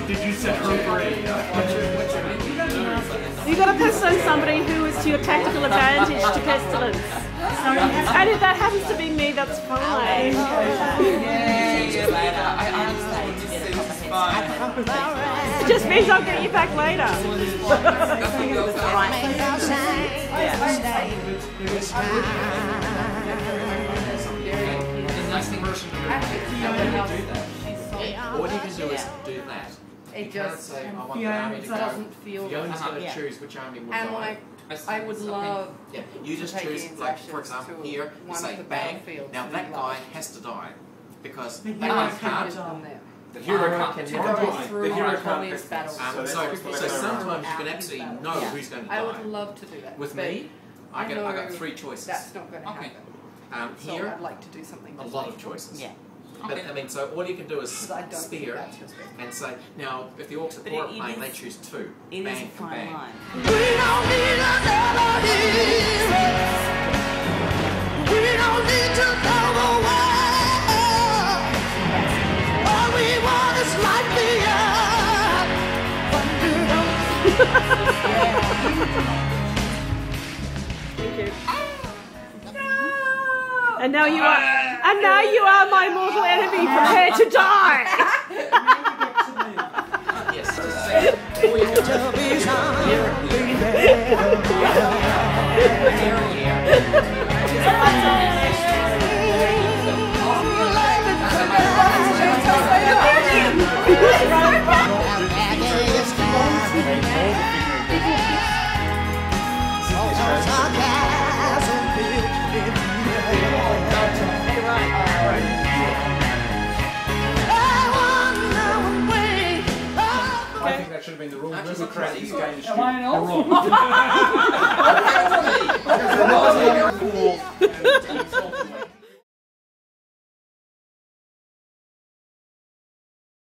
did you set her free? You've got to piss on somebody who is to your tactical advantage to pestilence. And if that happens to be me, that's fine. It just means I'll get you back later. All you can do is do that. It just, say, I want the army to go. Doesn't feel Fiona's got to choose which army would and like, I would love. Yeah, you just choose, like, for example, here, you say, bang, now that guy has to die. Because that guy can't. The hero can't. The hero can't. So sometimes you can actually know who's going to die. I would love to do that. With me, I got 3 choices. That's not going to happen. Here, I'd like to do something. A lot of choices. Yeah. But I mean, so all you can do is spear and say, now, if the orcs are poor at playing, they choose 2. It bang, is a fine bang. Line. We don't need another hero. We don't need to go away. All we want is light me up. Thank you. No! And now you are. And now you are my mortal enemy, prepared to die! Should have been the rule. Remember, crap, he's going to shoot. Am I an elf?